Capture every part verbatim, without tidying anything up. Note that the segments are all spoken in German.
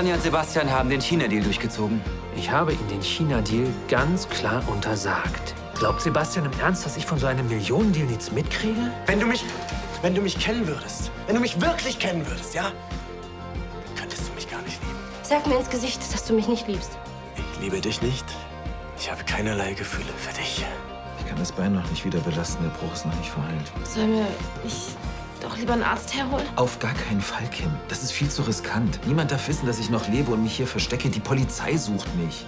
Tanja und Sebastian haben den China-Deal durchgezogen. Ich habe ihnen den China-Deal ganz klar untersagt. Glaubt Sebastian im Ernst, dass ich von so einem Millionen-Deal nichts mitkriege? Wenn du mich, wenn du mich kennen würdest, wenn du mich wirklich kennen würdest, ja, könntest du mich gar nicht lieben. Sag mir ins Gesicht, dass du mich nicht liebst. Ich liebe dich nicht. Ich habe keinerlei Gefühle für dich. Ich kann das Bein noch nicht wieder belasten, der Bruch ist noch nicht verheilt. Sollen wir nicht doch lieber einen Arzt herholen? Auf gar keinen Fall, Kim. Das ist viel zu riskant. Niemand darf wissen, dass ich noch lebe und mich hier verstecke. Die Polizei sucht mich.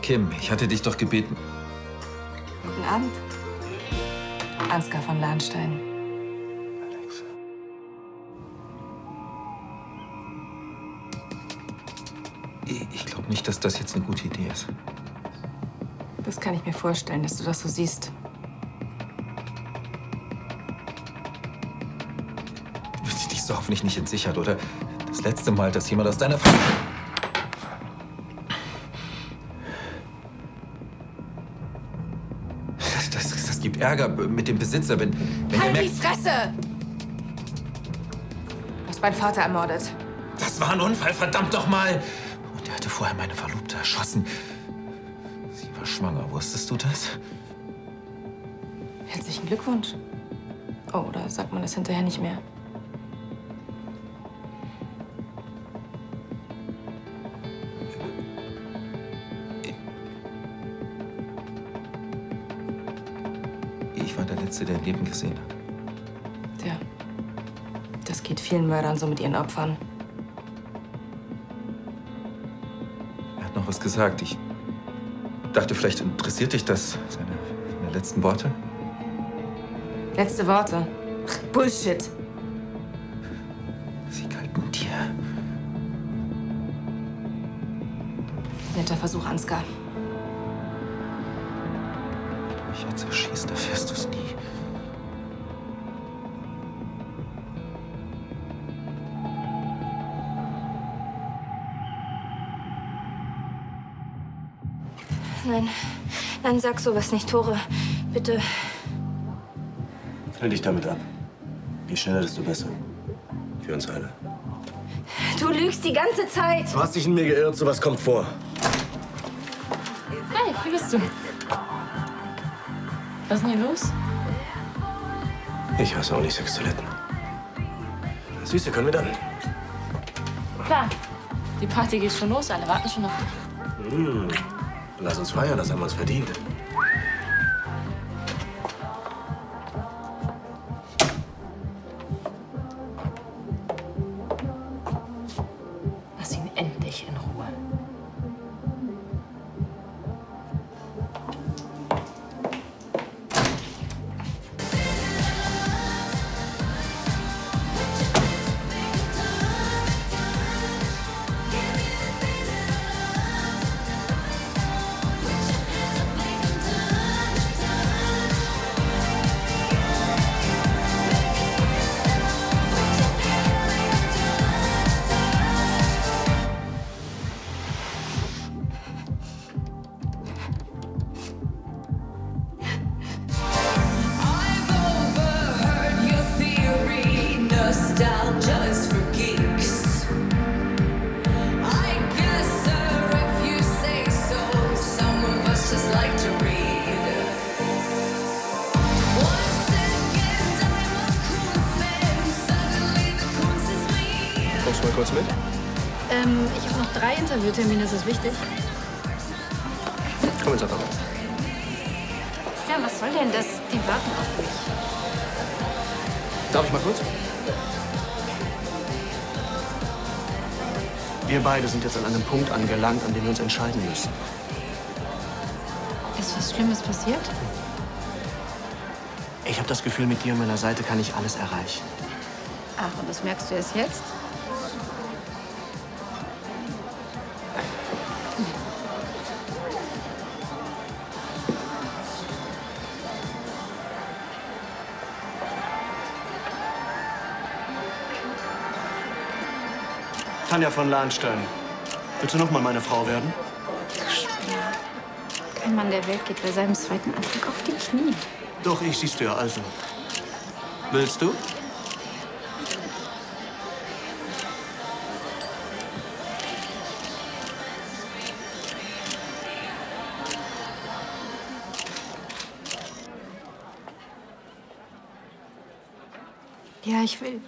Kim, ich hatte dich doch gebeten. Guten Abend. Ansgar von Lahnstein. Alexa. Ich glaube nicht, dass das jetzt eine gute Idee ist. Das kann ich mir vorstellen, dass du das so siehst. Du fühlst dich so hoffentlich nicht entsichert, oder? Das letzte Mal, dass jemand aus deiner Familie... gibt Ärger mit dem Besitzer, wenn, wenn halt er merkt... Halt die Fresse! Du hast meinen Vater ermordet. Das war ein Unfall, verdammt doch mal! Und er hatte vorher meine Verlobte erschossen. Sie war schwanger, wusstest du das? Herzlichen Glückwunsch. Oh, oder sagt man das hinterher nicht mehr? Ich war der Letzte, der ein Leben gesehen hat. Tja, das geht vielen Mördern so mit ihren Opfern. Er hat noch was gesagt. Ich dachte, vielleicht interessiert dich das, seine, seine letzten Worte. Letzte Worte? Bullshit! Sie galten dir. Netter Versuch, Ansgar. Wenn du mich jetzt erschießt, erfährst du es nie. Nein, nein, sag sowas nicht, Thore. Bitte. Füll dich damit ab. Je schneller, desto besser. Für uns alle. Du lügst die ganze Zeit. Du hast dich in mir geirrt, sowas kommt vor. Hey, wie bist du? Was ist denn hier los? Ich hasse auch nicht Sextoiletten. Süße, können wir dann? Klar. Die Party geht schon los, alle warten schon auf dich. Mmh. Lass uns feiern, das haben wir uns verdient. Lass ihn endlich in Ruhe. Mal kurz mit? Ähm, ich habe noch drei Interviewtermine, das ist wichtig. Komm jetzt einfach mal. Ja, was soll denn das? Die warten auf mich. Darf ich mal kurz? Wir beide sind jetzt an einem Punkt angelangt, an dem wir uns entscheiden müssen. Ist was Schlimmes passiert? Ich habe das Gefühl, mit dir an meiner Seite kann ich alles erreichen. Ach, und das merkst du erst jetzt? Tanja von Lahnstein. Willst du noch mal meine Frau werden? Du Spinner. Kein Mann der Welt geht bei seinem zweiten Antrag auf die Knie. Doch, ich siehst du ja, also. Willst du? Ja, ich will.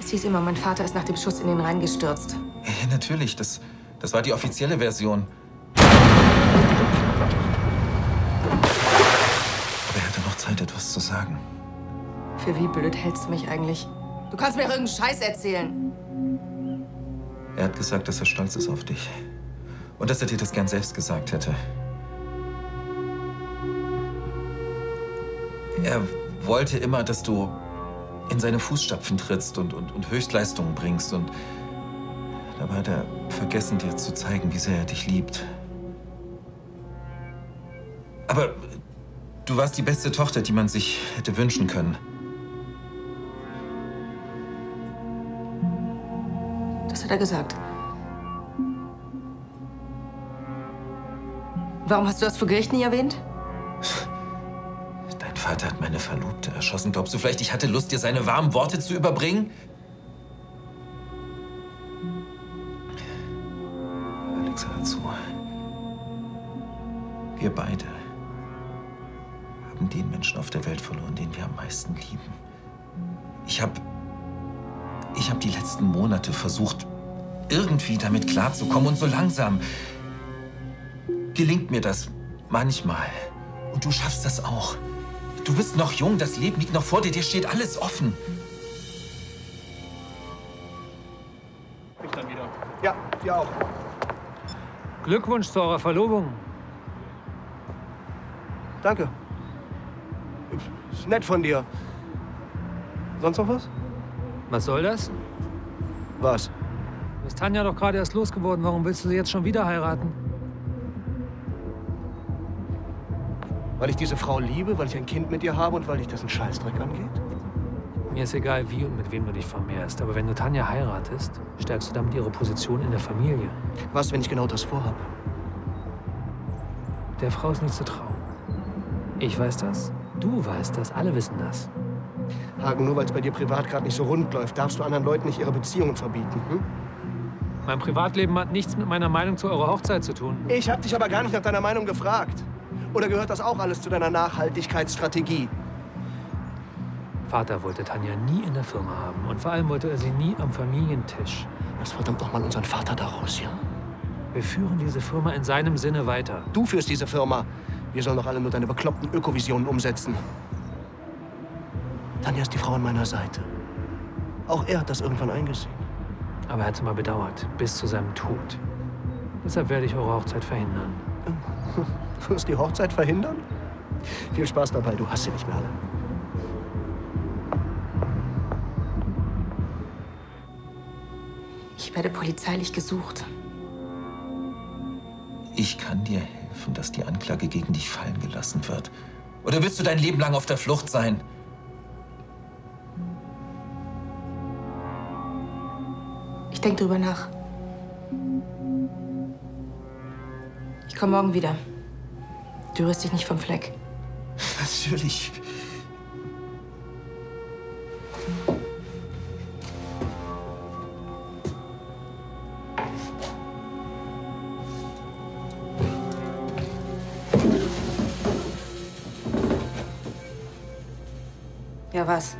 Es hieß immer, mein Vater ist nach dem Schuss in den Rhein gestürzt. Ja, natürlich. Das, das war die offizielle Version. Aber er hatte noch Zeit, etwas zu sagen. Für wie blöd hältst du mich eigentlich? Du kannst mir doch irgendeinen Scheiß erzählen. Er hat gesagt, dass er stolz ist auf dich. Und dass er dir das gern selbst gesagt hätte. Er wollte immer, dass du in seine Fußstapfen trittst und, und, und Höchstleistungen bringst. Und dabei hat er vergessen, dir zu zeigen, wie sehr er dich liebt. Aber du warst die beste Tochter, die man sich hätte wünschen können. Das hat er gesagt. Warum hast du das vor Gericht nie erwähnt? Mein Vater hat meine Verlobte erschossen. Glaubst du vielleicht, ich hatte Lust, dir seine warmen Worte zu überbringen? Alexa, hör zu. Wir beide haben den Menschen auf der Welt verloren, den wir am meisten lieben. Ich habe ich hab die letzten Monate versucht, irgendwie damit klarzukommen. Und so langsam gelingt mir das manchmal. Und du schaffst das auch. Du bist noch jung, das Leben liegt noch vor dir, dir steht alles offen. Ich dann wieder. Ja, dir auch. Glückwunsch zu eurer Verlobung. Danke. Ist nett von dir. Sonst noch was? Was soll das? Was? Du bist Tanja doch gerade erst losgeworden. Warum willst du sie jetzt schon wieder heiraten? Weil ich diese Frau liebe, weil ich ein Kind mit ihr habe und weil dich das einen Scheißdreck angeht? Mir ist egal, wie und mit wem du dich vermehrst. Aber wenn du Tanja heiratest, stärkst du damit ihre Position in der Familie. Was, wenn ich genau das vorhabe? Der Frau ist nicht zu trauen. Ich weiß das. Du weißt das. Alle wissen das. Hagen, nur weil es bei dir privat gerade nicht so rund läuft, darfst du anderen Leuten nicht ihre Beziehungen verbieten, hm? Mein Privatleben hat nichts mit meiner Meinung zu eurer Hochzeit zu tun. Ich hab dich aber gar nicht nach deiner Meinung gefragt. Oder gehört das auch alles zu deiner Nachhaltigkeitsstrategie? Vater wollte Tanja nie in der Firma haben. Und vor allem wollte er sie nie am Familientisch. Lass verdammt nochmal unseren Vater daraus, ja? Wir führen diese Firma in seinem Sinne weiter. Du führst diese Firma. Wir sollen doch alle nur deine bekloppten Ökovisionen umsetzen. Tanja ist die Frau an meiner Seite. Auch er hat das irgendwann eingesehen. Aber er hat es immer bedauert. Bis zu seinem Tod. Deshalb werde ich eure Hochzeit verhindern. Du wirst die Hochzeit verhindern? Viel Spaß dabei, du hast sie nicht mehr alle. Ich werde polizeilich gesucht. Ich kann dir helfen, dass die Anklage gegen dich fallen gelassen wird. Oder willst du dein Leben lang auf der Flucht sein? Ich denke drüber nach. Ich komme morgen wieder. Du rührst dich nicht vom Fleck. Natürlich. Ja, was?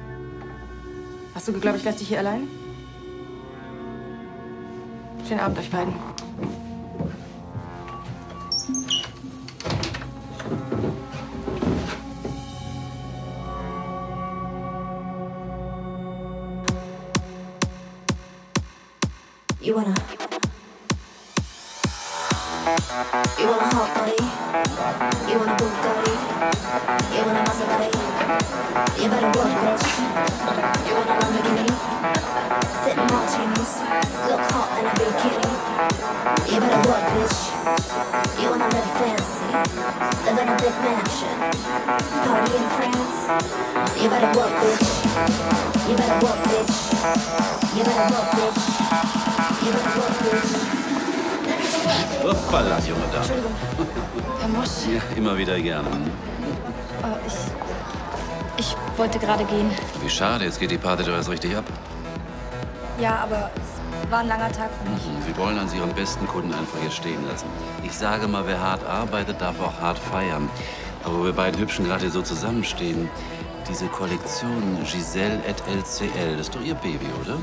Hast du geglaubt, ich lasse dich hier allein? Schönen Abend euch beiden. You wanna, you wanna hot body, you wanna Bugatti, you wanna Maserati, you better work, bitch. You wanna Lamborghini, sitting martinis, look hot in a bikini. You better work, bitch. You wanna live fancy, live in a big mansion, party in France. You better work, bitch. You better work, bitch. You better work, bitch. Hoppala, junge Dame. Entschuldigung. Herr Mosch. Ja, immer wieder gerne. Oh, ich, ich wollte gerade gehen. Wie schade, jetzt geht die Party doch erst richtig ab. Ja, aber es war ein langer Tag für mich. Sie wollen uns Ihren besten Kunden einfach hier stehen lassen. Ich sage mal, wer hart arbeitet, darf auch hart feiern. Aber wo wir beiden Hübschen gerade hier so zusammenstehen, diese Kollektion Giselle et L C L, das ist doch Ihr Baby, oder?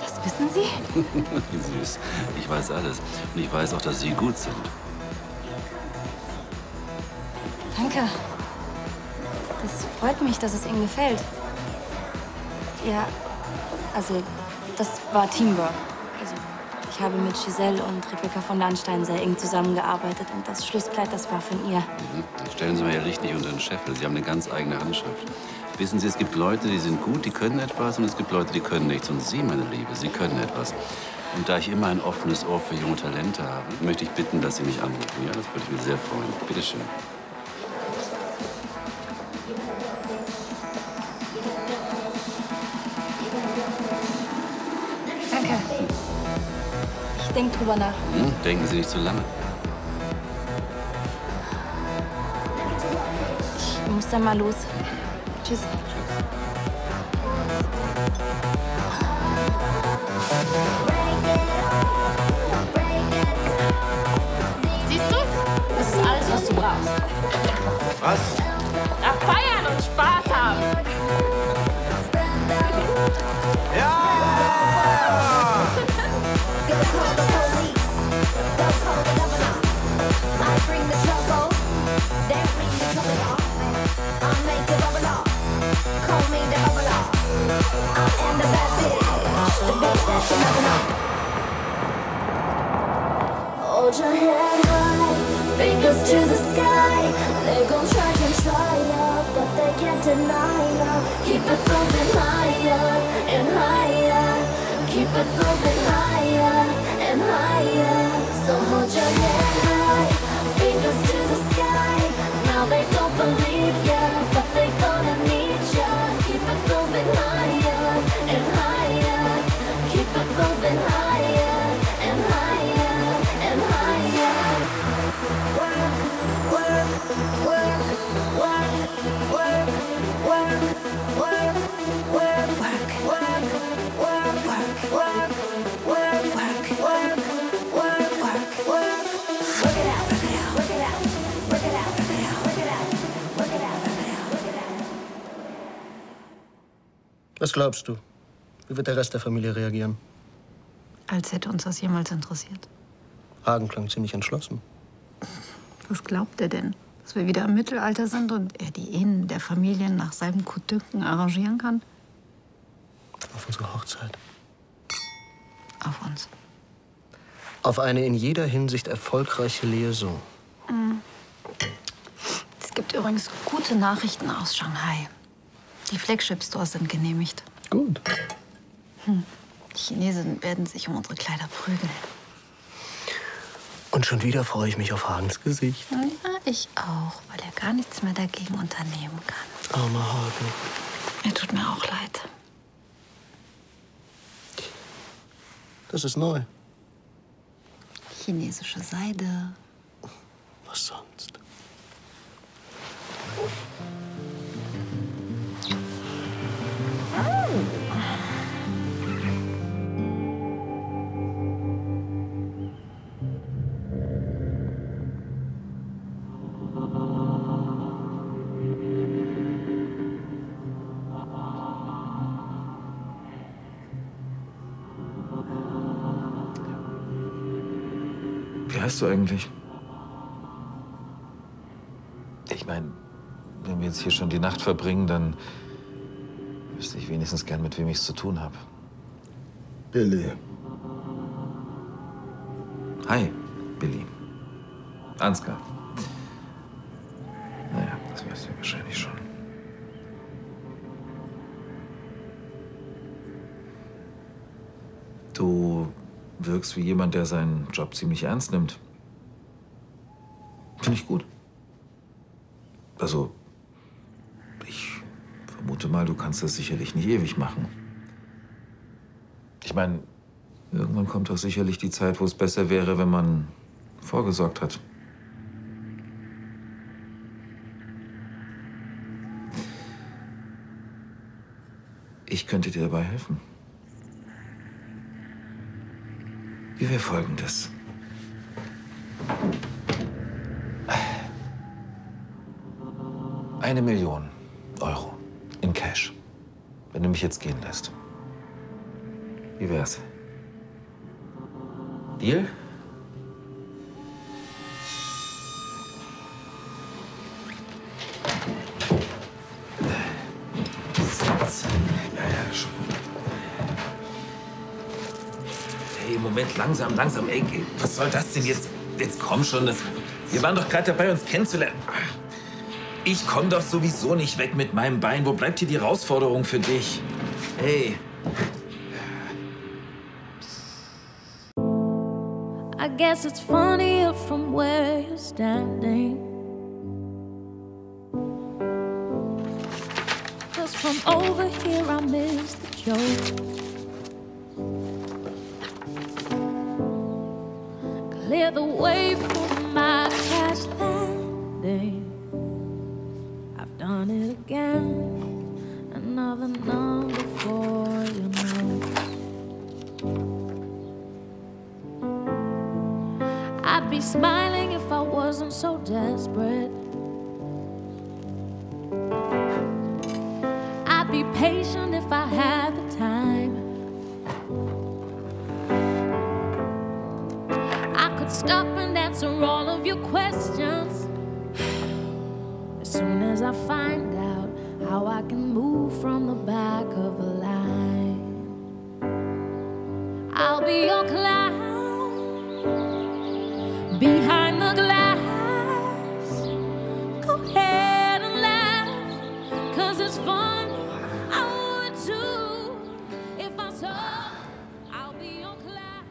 Das wissen Sie? Wie süß. Ich weiß alles. Und ich weiß auch, dass Sie gut sind. Danke. Das freut mich, dass es Ihnen gefällt. Ja, also, das war Teamwork. Also, ich habe mit Giselle und Rebecca von Lahnstein sehr eng zusammengearbeitet. Und das Schlusskleid, das war von ihr. Mhm. Stellen Sie mal Ihr Licht nicht unter den Scheffel. Sie haben eine ganz eigene Handschrift. Wissen Sie, es gibt Leute, die sind gut, die können etwas. Und es gibt Leute, die können nichts. Und Sie, meine Liebe, Sie können etwas. Und da ich immer ein offenes Ohr für junge Talente habe, möchte ich bitten, dass Sie mich anrufen. Ja, das würde ich mir sehr freuen. Bitte schön. Denkt drüber nach. Hm, denken Sie nicht zu lange. Ich muss dann mal los. Tschüss. Siehst du? Das ist alles, was du brauchst. Was? Na, feiern und Spaß haben. Ja! Hold your head high, fingers to the sky. They gon' try and try ya, but they can't deny ya. Keep it moving higher and higher. Keep it moving higher and higher. So hold your head high, fingers to the sky. Now they don't believe ya, but they gonna need ya. Keep it moving higher and higher. Keep it moving higher and higher and higher. Work, work, work, work, work, work, work, work, work, work, work, work, work. Was glaubst du? Wie wird der Rest der Familie reagieren? Als hätte uns das jemals interessiert. Hagen klang ziemlich entschlossen. Was glaubt er denn? Dass wir wieder im Mittelalter sind und er die Ehen der Familien nach seinem Gutdünken arrangieren kann? Auf unsere Hochzeit. Auf uns. Auf eine in jeder Hinsicht erfolgreiche Liaison. Mhm. Es gibt übrigens gute Nachrichten aus Shanghai. Die Flagship-Stores sind genehmigt. Gut. Hm. Die Chinesen werden sich um unsere Kleider prügeln. Und schon wieder freue ich mich auf Hagens Gesicht. Ja, ich auch, weil er gar nichts mehr dagegen unternehmen kann. Armer Hagen. Er tut mir auch leid. Das ist neu. Chinesische Seide. Was sonst? Weißt du eigentlich? Ich meine, wenn wir jetzt hier schon die Nacht verbringen, dann wüsste ich wenigstens gern, mit wem ich es zu tun habe. Billy. Hi, Billy. Ansgar. Naja, das weißt du wahrscheinlich schon. Du wirkst wie jemand, der seinen Job ziemlich ernst nimmt. Finde ich gut. Also, ich vermute mal, du kannst das sicherlich nicht ewig machen. Ich meine, irgendwann kommt doch sicherlich die Zeit, wo es besser wäre, wenn man vorgesorgt hat. Ich könnte dir dabei helfen. Wie wäre Folgendes? Eine Million Euro in Cash, wenn du mich jetzt gehen lässt. Wie wär's? Deal? Hey, Moment, langsam, langsam. Ey, was soll das denn jetzt? Jetzt komm schon. Das, wir waren doch gerade dabei, uns kennenzulernen. Ich komm doch sowieso nicht weg mit meinem Bein. Wo bleibt hier die Herausforderung für dich? Hey. I guess it's funnier from where you're standing. Cause from over here I miss the joke. Clear the way for my crash landing. I've done it again. Another number for you know. I'd be smiling if I wasn't so desperate. I'd be patient if I had the time. I could stop and answer all of your questions as soon as I find out how I can move from the back of the line. I'll be your clown behind the glass. Go ahead and laugh, cause it's fun. I would too if I saw. I'll be your clown.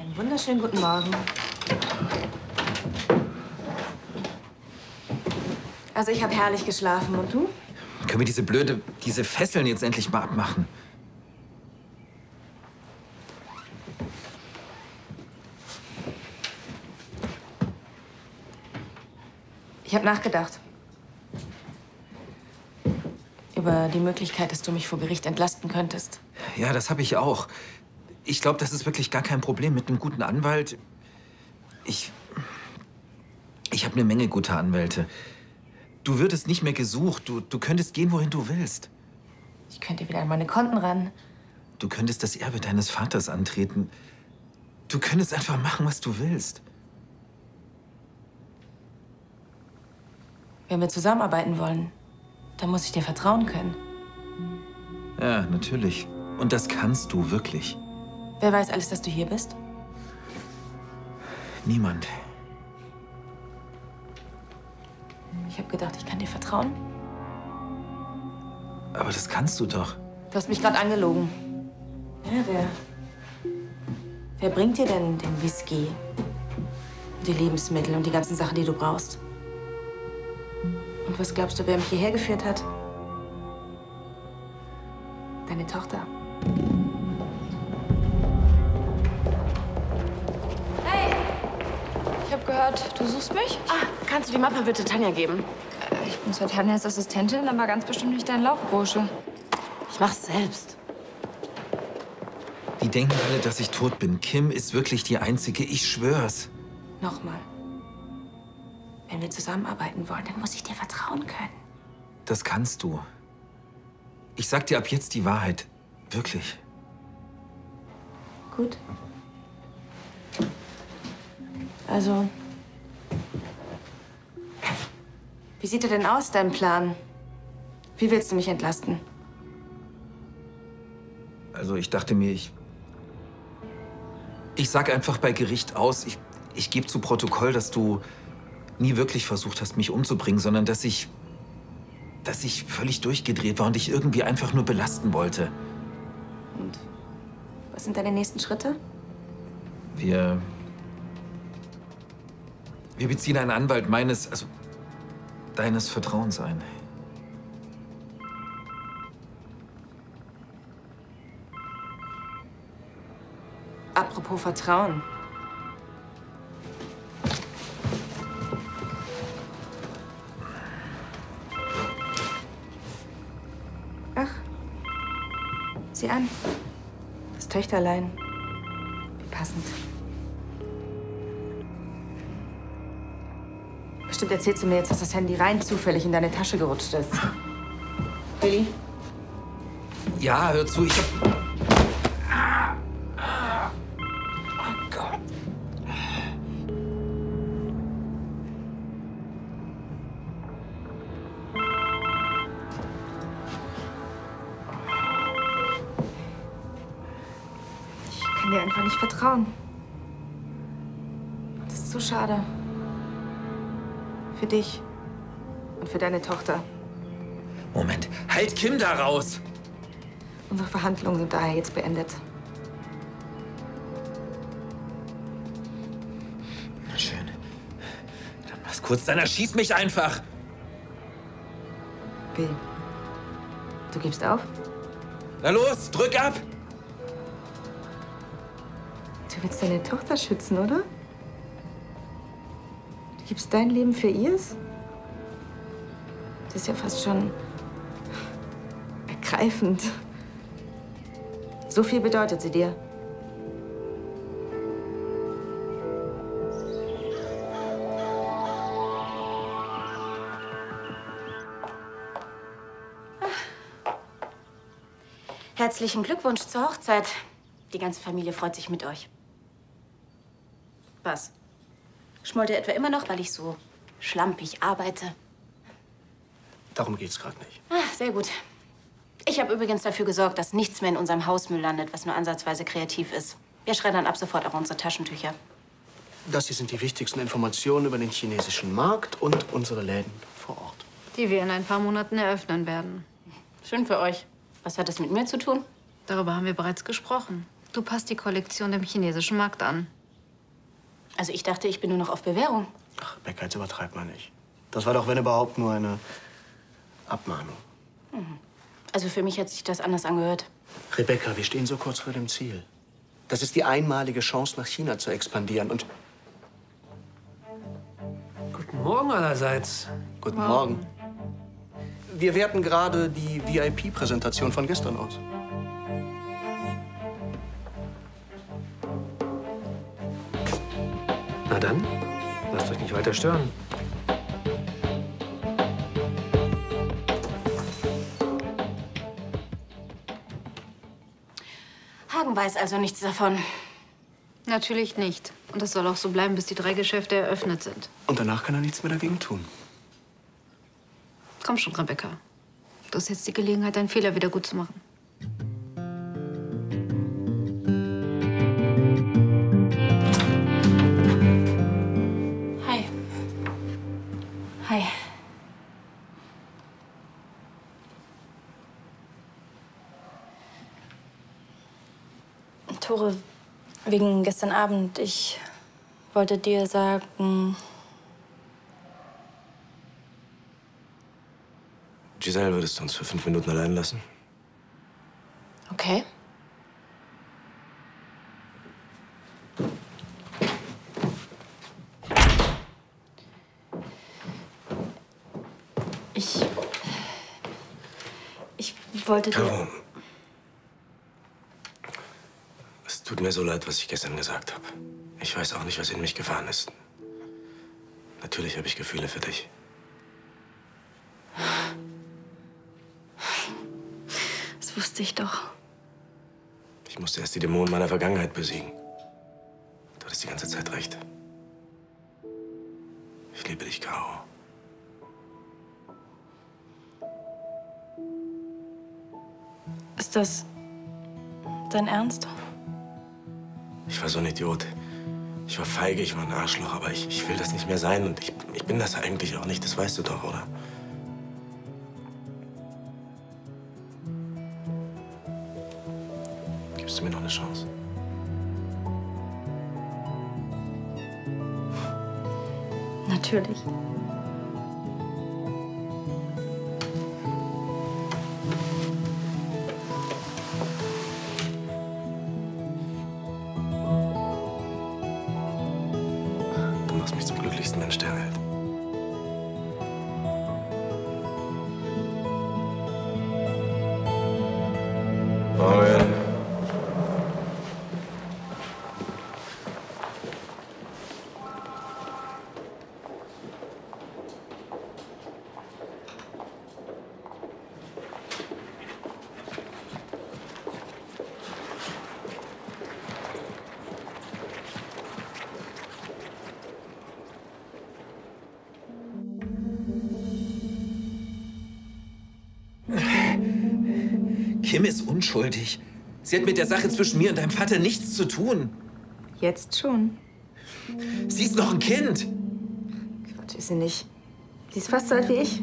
Einen wunderschönen guten Morgen. Also ich habe herrlich geschlafen, und du? Können wir diese blöde, diese Fesseln jetzt endlich mal abmachen? Ich habe nachgedacht. Über die Möglichkeit, dass du mich vor Gericht entlasten könntest. Ja, das habe ich auch. Ich glaube, das ist wirklich gar kein Problem mit einem guten Anwalt. Ich... Ich habe eine Menge guter Anwälte. Du würdest nicht mehr gesucht. Du, du könntest gehen, wohin du willst. Ich könnte wieder an meine Konten ran. Du könntest das Erbe deines Vaters antreten. Du könntest einfach machen, was du willst. Wenn wir zusammenarbeiten wollen, dann muss ich dir vertrauen können. Ja, natürlich. Und das kannst du wirklich. Wer weiß alles, dass du hier bist? Niemand. Ich habe gedacht, ich kann dir vertrauen. Aber das kannst du doch. Du hast mich gerade angelogen. Ja, wer... Wer bringt dir denn den Whisky, die Lebensmittel und die ganzen Sachen, die du brauchst? Und was glaubst du, wer mich hierher geführt hat? Deine Tochter. Hey! Ich habe gehört, du suchst mich? Ah, kannst du die Mappe bitte Tanja geben? Äh, ich bin zwar Tanjas Assistentin, aber ganz bestimmt nicht dein Laufbursche. Ich mach's selbst. Die denken alle, dass ich tot bin. Kim ist wirklich die Einzige, ich schwör's. Nochmal. Wenn wir zusammenarbeiten wollen, dann muss ich dir vertrauen können. Das kannst du. Ich sag dir ab jetzt die Wahrheit. Wirklich. Gut. Also... Wie sieht er denn aus, dein Plan? Wie willst du mich entlasten? Also ich dachte mir, ich... Ich sag einfach bei Gericht aus, ich, ich gebe zu Protokoll, dass du... nie wirklich versucht hast, mich umzubringen, sondern dass ich, dass ich völlig durchgedreht war und dich irgendwie einfach nur belasten wollte. Und was sind deine nächsten Schritte? Wir... Wir beziehen einen Anwalt meines, also deines Vertrauens ein. Apropos Vertrauen. an. Das Töchterlein. Wie passend. Bestimmt erzählst du mir jetzt, dass das Handy rein zufällig in deine Tasche gerutscht ist. Billy? Ja, hör zu, ich hab... nicht vertrauen. Das ist so schade. Für dich und für deine Tochter. Moment, halt Kim da raus! Unsere Verhandlungen sind daher jetzt beendet. Na schön. Dann mach's kurz, dann erschieß mich einfach! Bill, du gibst auf? Na los, drück ab! Du willst deine Tochter schützen, oder? Du gibst dein Leben für ihrs? Das ist ja fast schon ergreifend. So viel bedeutet sie dir. Herzlichen Glückwunsch zur Hochzeit. Die ganze Familie freut sich mit euch. Was? Schmollt ihr etwa immer noch, weil ich so schlampig arbeite? Darum geht's gerade nicht. Ach, sehr gut. Ich habe übrigens dafür gesorgt, dass nichts mehr in unserem Hausmüll landet, was nur ansatzweise kreativ ist. Wir schreddern ab sofort auch unsere Taschentücher. Das hier sind die wichtigsten Informationen über den chinesischen Markt und unsere Läden vor Ort. Die wir in ein paar Monaten eröffnen werden. Schön für euch. Was hat das mit mir zu tun? Darüber haben wir bereits gesprochen. Du passt die Kollektion dem chinesischen Markt an. Also ich dachte, ich bin nur noch auf Bewährung. Ach, Rebecca, jetzt übertreib mal nicht. Das war doch, wenn überhaupt, nur eine Abmahnung. Mhm. Also für mich hat sich das anders angehört. Rebecca, wir stehen so kurz vor dem Ziel. Das ist die einmalige Chance, nach China zu expandieren und... Guten Morgen allerseits. Guten Morgen. Morgen. Wir werten gerade die V I P-Präsentation von gestern aus. Na dann, lasst euch nicht weiter stören. Hagen weiß also nichts davon. Natürlich nicht. Und das soll auch so bleiben, bis die drei Geschäfte eröffnet sind. Und danach kann er nichts mehr dagegen tun. Komm schon, Rebecca. Du hast jetzt die Gelegenheit, deinen Fehler wieder gut zu machen. Thore, wegen gestern Abend, ich wollte dir sagen... Giselle, würdest du uns für fünf Minuten allein lassen? Okay. Ich... Ich wollte dir... Caro. Tut mir so leid, was ich gestern gesagt habe. Ich weiß auch nicht, was in mich gefahren ist. Natürlich habe ich Gefühle für dich. Das wusste ich doch. Ich musste erst die Dämonen meiner Vergangenheit besiegen. Du hattest die ganze Zeit recht. Ich liebe dich, Caro. Ist das dein Ernst? Ich war so ein Idiot. Ich war feige, ich war ein Arschloch, aber ich, ich will das nicht mehr sein. Und ich, ich bin das eigentlich auch nicht, das weißt du doch, oder? Gibst du mir noch eine Chance? Natürlich. Oh, yeah. Kim ist unschuldig. Sie hat mit der Sache zwischen mir und deinem Vater nichts zu tun. Jetzt schon. Sie ist noch ein Kind. Quatsch, ist sie nicht. Sie ist fast so alt wie ich.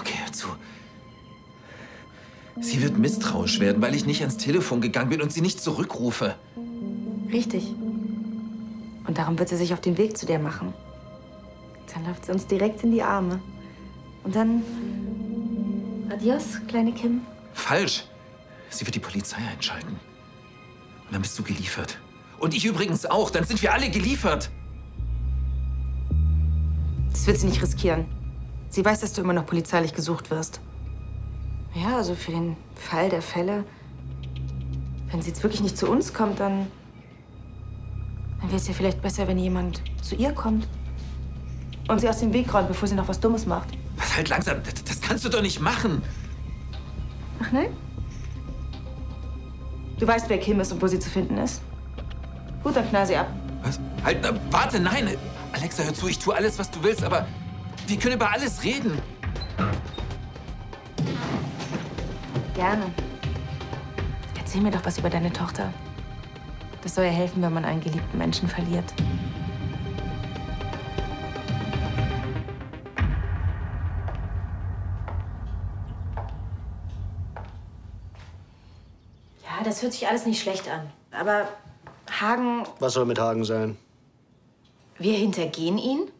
Okay, hör zu. Sie wird misstrauisch werden, weil ich nicht ans Telefon gegangen bin und sie nicht zurückrufe. Richtig. Und darum wird sie sich auf den Weg zu dir machen. Dann läuft sie uns direkt in die Arme. Und dann... Adios, kleine Kim. Falsch. Sie wird die Polizei einschalten. Und dann bist du geliefert. Und ich übrigens auch. Dann sind wir alle geliefert. Das wird sie nicht riskieren. Sie weiß, dass du immer noch polizeilich gesucht wirst. Ja, also für den Fall der Fälle. Wenn sie jetzt wirklich nicht zu uns kommt, dann... Dann wäre es ja vielleicht besser, wenn jemand zu ihr kommt. Und sie aus dem Weg räumt, bevor sie noch was Dummes macht. Was, halt langsam. Das, das kannst du doch nicht machen. Ach nein? Du weißt, wer Kim ist und wo sie zu finden ist. Gut, dann knall sie ab. Was? Halt, na, warte, nein. Alexa, hör zu, ich tue alles, was du willst, aber wir können über alles reden. Gerne. Erzähl mir doch was über deine Tochter. Das soll ja helfen, wenn man einen geliebten Menschen verliert. Ja, das hört sich alles nicht schlecht an. Aber Hagen... Was soll mit Hagen sein? Wir hintergehen ihn?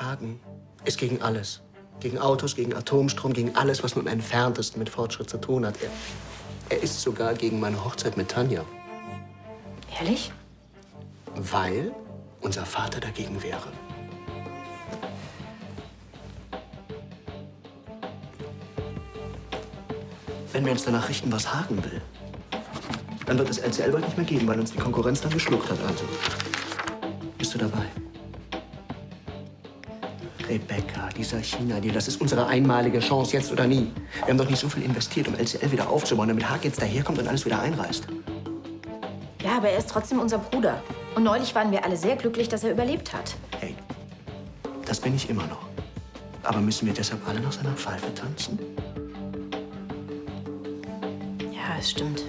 Hagen ist gegen alles. Gegen Autos, gegen Atomstrom, gegen alles, was mit dem Entferntesten mit Fortschritt zu tun hat. Er, er ist sogar gegen meine Hochzeit mit Tanja. Ehrlich? Weil unser Vater dagegen wäre. Wenn wir uns danach richten, was Hagen will, dann wird es L C L bald nicht mehr geben, weil uns die Konkurrenz dann geschluckt hat. Also, bist du dabei? Rebecca, dieser China-Deal, das ist unsere einmalige Chance, jetzt oder nie. Wir haben doch nicht so viel investiert, um L C L wieder aufzubauen, damit Hagen jetzt daherkommt und alles wieder einreißt. Ja, aber er ist trotzdem unser Bruder. Und neulich waren wir alle sehr glücklich, dass er überlebt hat. Hey, das bin ich immer noch. Aber müssen wir deshalb alle nach seiner Pfeife tanzen? Ja, es stimmt.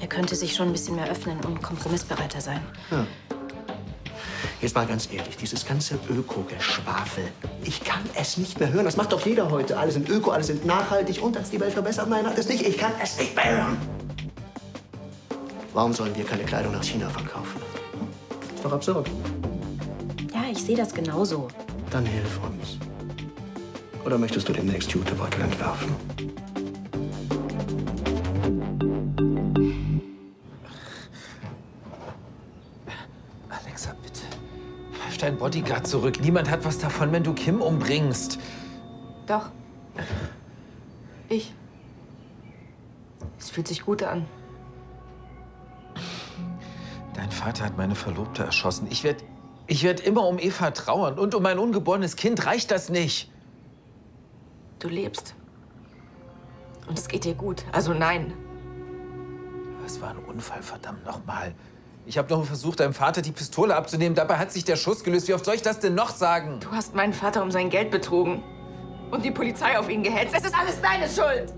Er könnte sich schon ein bisschen mehr öffnen und kompromissbereiter sein. Ja. Jetzt mal ganz ehrlich, dieses ganze Öko-Geschwafel. Ich kann es nicht mehr hören. Das macht doch jeder heute. Alle sind öko, alle sind nachhaltig und dass die Welt verbessert. Nein, das nicht. Ich kann es nicht mehr hören. Warum sollen wir keine Kleidung nach China verkaufen? Ist doch absurd. Ja, ich sehe das genauso. Dann hilf uns. Oder möchtest du demnächst Jutebeutel entwerfen? Dein Bodyguard zurück. Niemand hat was davon, wenn du Kim umbringst. Doch. Ich. Es fühlt sich gut an. Dein Vater hat meine Verlobte erschossen. Ich werde ich werd immer um Eva trauern und um mein ungeborenes Kind. Reicht das nicht? Du lebst. Und es geht dir gut. Also nein. Es war ein Unfall, verdammt nochmal. Ich habe noch versucht, deinem Vater die Pistole abzunehmen. Dabei hat sich der Schuss gelöst. Wie oft soll ich das denn noch sagen? Du hast meinen Vater um sein Geld betrogen. Und die Polizei auf ihn gehetzt. Es ist alles deine Schuld!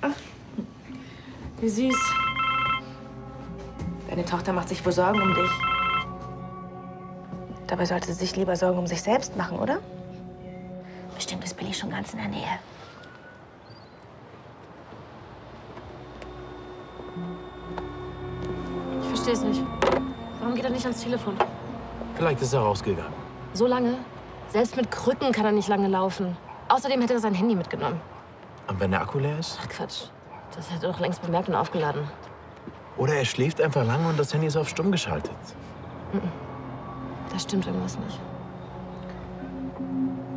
Ach, wie süß. Deine Tochter macht sich wohl Sorgen um dich. Dabei sollte sie sich lieber Sorgen um sich selbst machen, oder? Bestimmt ist Billy schon ganz in der Nähe. Ich verstehe es nicht. Warum geht er nicht ans Telefon? Vielleicht ist er rausgegangen. So lange? Selbst mit Krücken kann er nicht lange laufen. Außerdem hätte er sein Handy mitgenommen. Und wenn der Akku leer ist? Ach Quatsch. Das hätte er doch längst bemerkt und aufgeladen. Oder er schläft einfach lange und das Handy ist auf stumm geschaltet. Mhm. Da stimmt irgendwas nicht.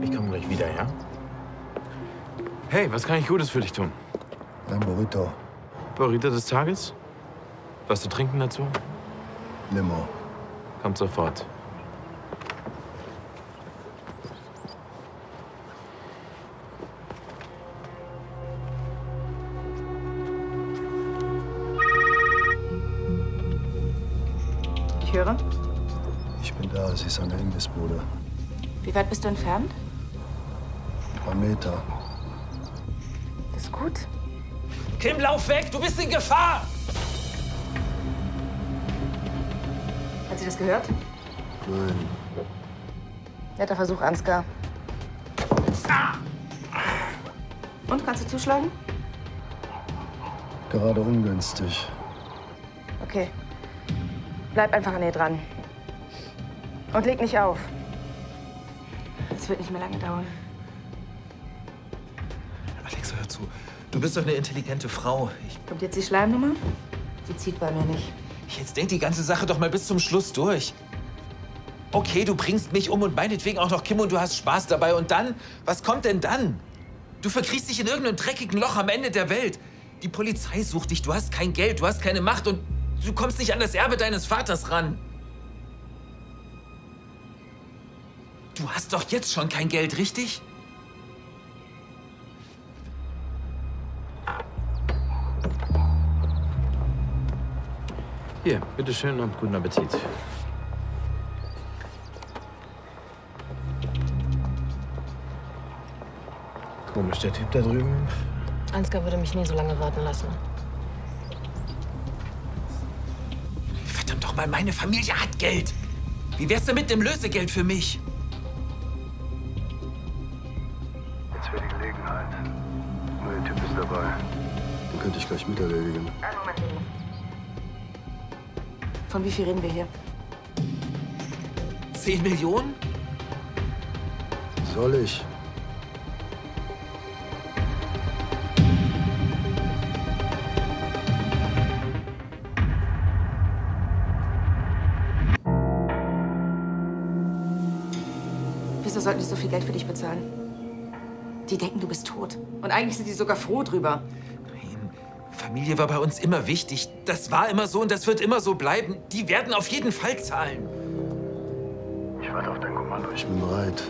Ich komme gleich wieder, ja? Hey, was kann ich Gutes für dich tun? Ein Burrito. Burrito des Tages? Was zu trinken dazu? Limo. Kommt sofort. nicht höre? Ich bin da, sie ist an der Imbissbude. Wie weit bist du entfernt? Ein paar Meter. Das ist gut. Kim, lauf weg, du bist in Gefahr! Hat sie das gehört? Nein. Netter Versuch, Ansgar. Ah! Und, kannst du zuschlagen? Gerade ungünstig. Okay. Bleib einfach an ihr dran. Und leg nicht auf. Es wird nicht mehr lange dauern. Alexa, hör zu. Du bist doch eine intelligente Frau. Ich Kommt jetzt die Schleimnummer? Die zieht bei mir nicht. Jetzt denk die ganze Sache doch mal bis zum Schluss durch. Okay, du bringst mich um und meinetwegen auch noch Kim und du hast Spaß dabei. Und dann? Was kommt denn dann? Du verkriechst dich in irgendeinem dreckigen Loch am Ende der Welt. Die Polizei sucht dich, du hast kein Geld, du hast keine Macht und du kommst nicht an das Erbe deines Vaters ran. Du hast doch jetzt schon kein Geld, richtig? Hier, bitteschön und guten Appetit. Komisch, der Typ da drüben. Ansgar würde mich nie so lange warten lassen. Verdammt doch mal, meine Familie hat Geld. Wie wär's denn mit dem Lösegeld für mich? Jetzt wäre die Gelegenheit. Nur der Typ ist dabei. Den könnte ich gleich miterledigen. Einen Moment eben. Von wie viel reden wir hier? Zehn Millionen? Soll ich? Wir sollten nicht so viel Geld für dich bezahlen. Die denken, du bist tot. Und eigentlich sind die sogar froh drüber. Nein, Familie war bei uns immer wichtig. Das war immer so und das wird immer so bleiben. Die werden auf jeden Fall zahlen. Ich warte auf dein Kommando. Ich bin bereit.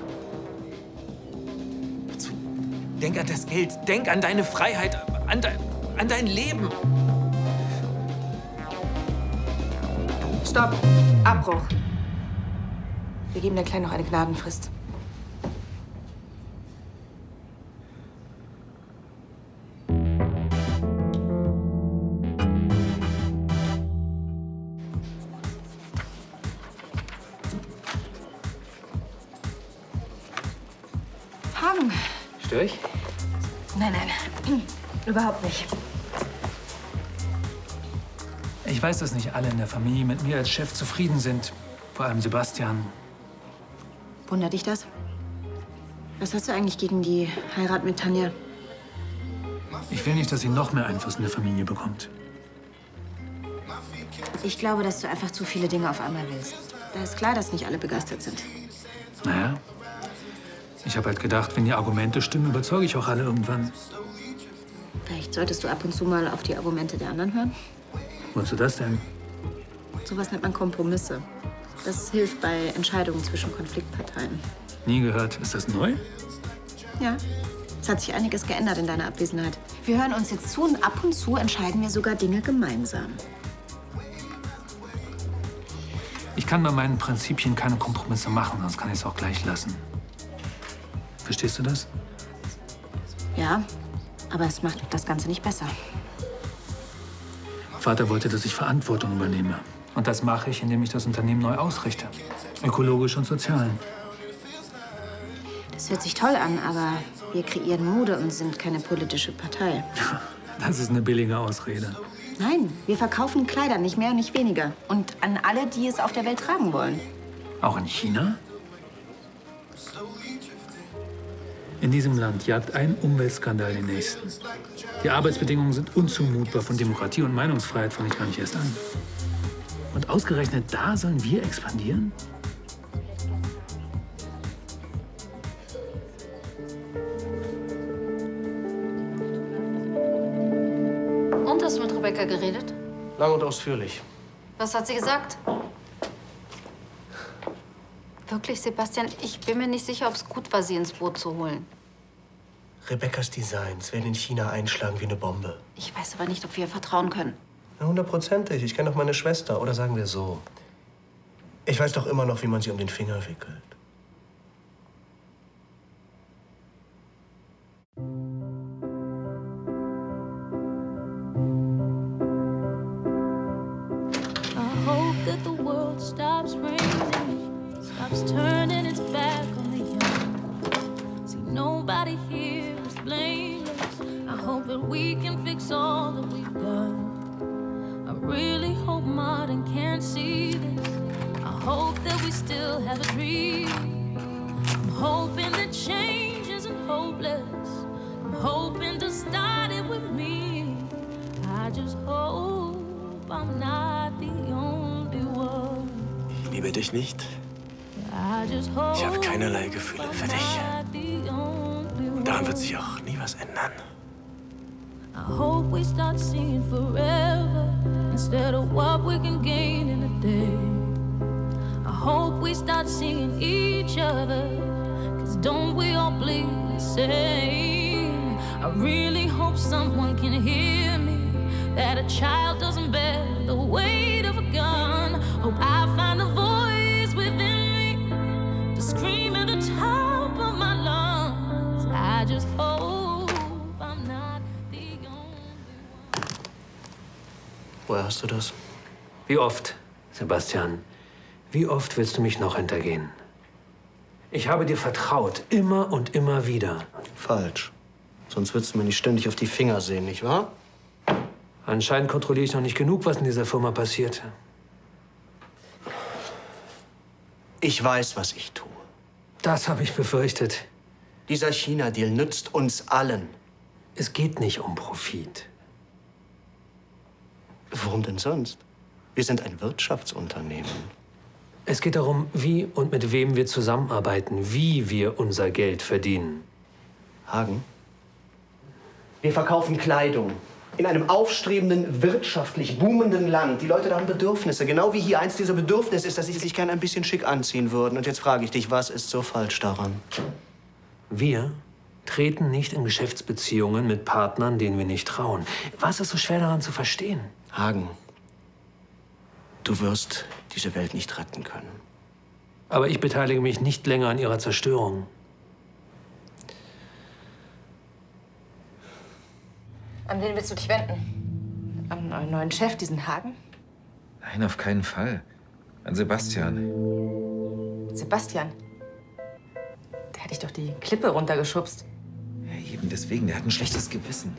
Denk an das Geld. Denk an deine Freiheit. An, de an dein Leben. Stopp. Abbruch. Wir geben der Kleinen noch eine Gnadenfrist. Hagen. Störe ich? Nein, nein. Überhaupt nicht. Ich weiß, dass nicht alle in der Familie mit mir als Chef zufrieden sind. Vor allem Sebastian. Wundert dich das? Was hast du eigentlich gegen die Heirat mit Tanja? Ich will nicht, dass sie noch mehr Einfluss in der Familie bekommt. Ich glaube, dass du einfach zu viele Dinge auf einmal willst. Da ist klar, dass nicht alle begeistert sind. Naja, ich habe halt gedacht, wenn die Argumente stimmen, überzeuge ich auch alle irgendwann. Vielleicht solltest du ab und zu mal auf die Argumente der anderen hören. Wozu das denn? Sowas nennt man Kompromisse. Das hilft bei Entscheidungen zwischen Konfliktparteien. Nie gehört. Ist das neu? Ja. Es hat sich einiges geändert in deiner Abwesenheit. Wir hören uns jetzt zu und ab und zu entscheiden wir sogar Dinge gemeinsam. Ich kann bei meinen Prinzipien keine Kompromisse machen, sonst kann ich es auch gleich lassen. Verstehst du das? Ja, aber es macht das Ganze nicht besser. Vater wollte, dass ich Verantwortung übernehme. Und das mache ich, indem ich das Unternehmen neu ausrichte. Ökologisch und sozial. Das hört sich toll an, aber wir kreieren Mode und sind keine politische Partei. Das ist eine billige Ausrede. Nein, wir verkaufen Kleider, nicht mehr und nicht weniger. Und an alle, die es auf der Welt tragen wollen. Auch in China? In diesem Land jagt ein Umweltskandal den nächsten. Die Arbeitsbedingungen sind unzumutbar, von Demokratie und Meinungsfreiheit fange ich gar nicht erst an. Und ausgerechnet da sollen wir expandieren? Und hast du mit Rebecca geredet? Lang und ausführlich. Was hat sie gesagt? Wirklich, Sebastian, ich bin mir nicht sicher, ob es gut war, sie ins Boot zu holen. Rebeccas Designs werden in China einschlagen wie eine Bombe. Ich weiß aber nicht, ob wir ihr vertrauen können. Hundertprozentig. Ich kenne doch meine Schwester. Oder sagen wir so, Ich weiß doch immer noch, wie man sie um den Finger wickelt. Ich liebe dich nicht. Ich habe keinerlei Gefühle für dich. Und daran wird sich auch nie was ändern. I hope we start seeing forever instead of what we can gain in a day. I hope we start seeing each other, cause don't we all bleed the same? I really hope someone can hear me, that a child doesn't bear the weight of a gun. Hope I find a voice within me to scream at the top of my lungs. I just hope. Woher hast du das? Wie oft, Sebastian, wie oft willst du mich noch hintergehen? Ich habe dir vertraut, immer und immer wieder. Falsch. Sonst würdest du mir nicht ständig auf die Finger sehen, nicht wahr? Anscheinend kontrolliere ich noch nicht genug, was in dieser Firma passiert. Ich weiß, was ich tue. Das habe ich befürchtet. Dieser China-Deal nützt uns allen. Es geht nicht um Profit. Warum denn sonst? Wir sind ein Wirtschaftsunternehmen. Es geht darum, wie und mit wem wir zusammenarbeiten, wie wir unser Geld verdienen. Hagen, wir verkaufen Kleidung in einem aufstrebenden, wirtschaftlich boomenden Land. Die Leute da haben Bedürfnisse, genau wie hier eins dieser Bedürfnisse ist, dass sie sich gerne ein bisschen schick anziehen würden. Und jetzt frage ich dich, was ist so falsch daran? Wir treten nicht in Geschäftsbeziehungen mit Partnern, denen wir nicht trauen. Was ist so schwer daran zu verstehen? Hagen, du wirst diese Welt nicht retten können. Aber ich beteilige mich nicht länger an ihrer Zerstörung. An wen willst du dich wenden? An euren neuen Chef, diesen Hagen? Nein, auf keinen Fall. An Sebastian. Sebastian? Der hat dich doch die Klippe runtergeschubst. Ja, eben deswegen. Der hat ein schlechtes Gewissen.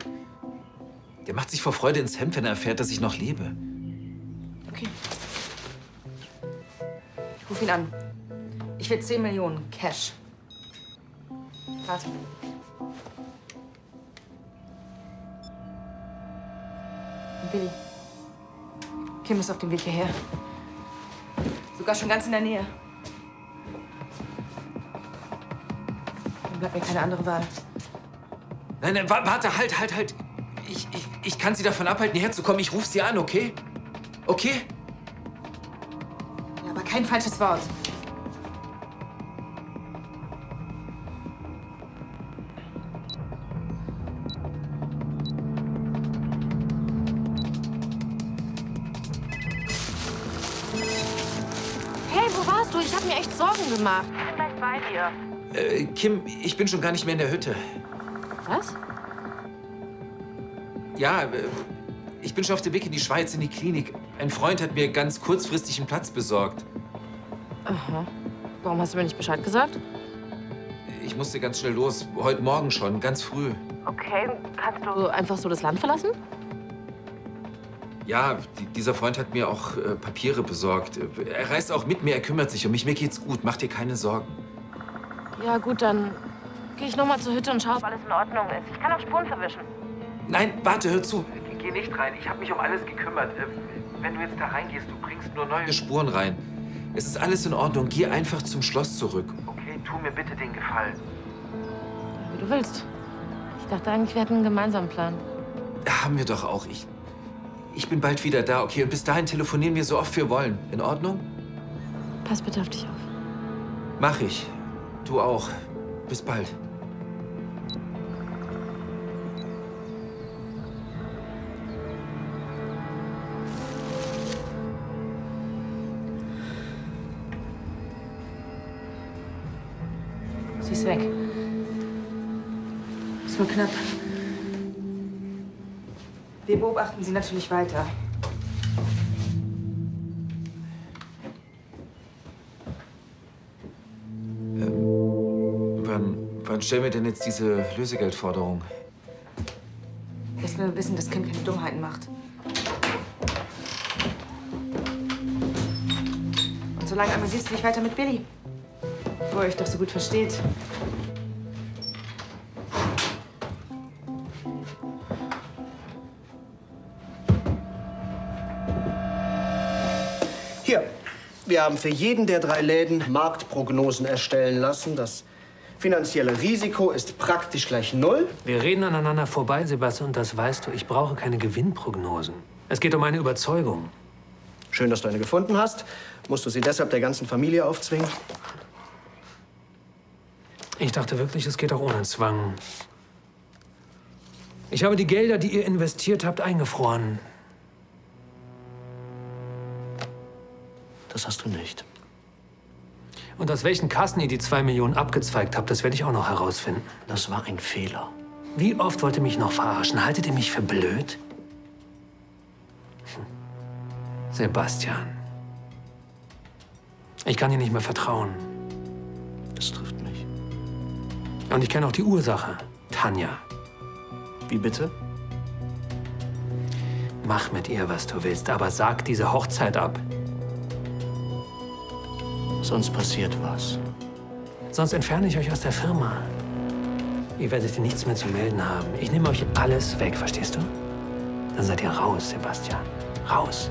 Der macht sich vor Freude ins Hemd, wenn er erfährt, dass ich noch lebe. Okay. Ich ruf ihn an. Ich will zehn Millionen Cash. Warte. Billy. Kim ist auf dem Weg hierher. Sogar schon ganz in der Nähe. Dann bleibt mir keine andere Wahl. Nein, nein, warte, halt, halt, halt. Ich, ich, ich kann sie davon abhalten, hierher zu kommen. Ich ruf sie an, okay? Okay? Ja, aber kein falsches Wort. Hey, wo warst du? Ich hab mir echt Sorgen gemacht. Ich bin gleich bei dir. Äh, Kim, ich bin schon gar nicht mehr in der Hütte. Was? Ja, ich bin schon auf dem Weg in die Schweiz, in die Klinik. Ein Freund hat mir ganz kurzfristig einen Platz besorgt. Aha. Warum hast du mir nicht Bescheid gesagt? Ich musste ganz schnell los. Heute Morgen schon, ganz früh. Okay, kannst du einfach so das Land verlassen? Ja, die, dieser Freund hat mir auch äh, Papiere besorgt. Er reist auch mit mir, er kümmert sich um mich. Mir geht's gut, mach dir keine Sorgen. Ja gut, dann gehe ich noch mal zur Hütte und schau, ob alles in Ordnung ist. Ich kann auch Spuren verwischen. Nein, warte, hör zu. Geh nicht rein, ich habe mich um alles gekümmert. Wenn du jetzt da reingehst, du bringst nur neue Spuren rein. Es ist alles in Ordnung, geh einfach zum Schloss zurück. Okay, tu mir bitte den Gefallen. Wie du willst. Ich dachte eigentlich, wir hätten einen gemeinsamen Plan. Haben wir doch auch. Ich, ich bin bald wieder da, okay? Und bis dahin telefonieren wir so oft wir wollen. In Ordnung? Pass bitte auf dich auf. Mach ich. Du auch. Bis bald. ist weg. Ist nur knapp. Wir beobachten sie natürlich weiter. Wann stellen wir denn jetzt diese Lösegeldforderung? Erst wenn wir wissen, dass Kim keine Dummheiten macht. Und solange amüsierst du dich weiter mit Billy, wo ihr euch doch so gut versteht. Hier, wir haben für jeden der drei Läden Marktprognosen erstellen lassen. Das finanzielle Risiko ist praktisch gleich null. Wir reden aneinander vorbei, Sebastian, und das weißt du. Ich brauche keine Gewinnprognosen. Es geht um eine Überzeugung. Schön, dass du eine gefunden hast. Musst du sie deshalb der ganzen Familie aufzwingen? Ich dachte wirklich, es geht auch ohne Zwang. Ich habe die Gelder, die ihr investiert habt, eingefroren. Das hast du nicht. Und aus welchen Kassen ihr die zwei Millionen abgezweigt habt, das werde ich auch noch herausfinden. Das war ein Fehler. Wie oft wollt ihr mich noch verarschen? Haltet ihr mich für blöd? Hm. Sebastian. Ich kann dir nicht mehr vertrauen. Das trifft mich. Und ich kenne auch die Ursache. Tanja. Wie bitte? Mach mit ihr, was du willst, aber sag diese Hochzeit ab. Sonst passiert was. Sonst entferne ich euch aus der Firma. Ihr werdet hier nichts mehr zu melden haben. Ich nehme euch alles weg, verstehst du? Dann seid ihr raus, Sebastian. Raus.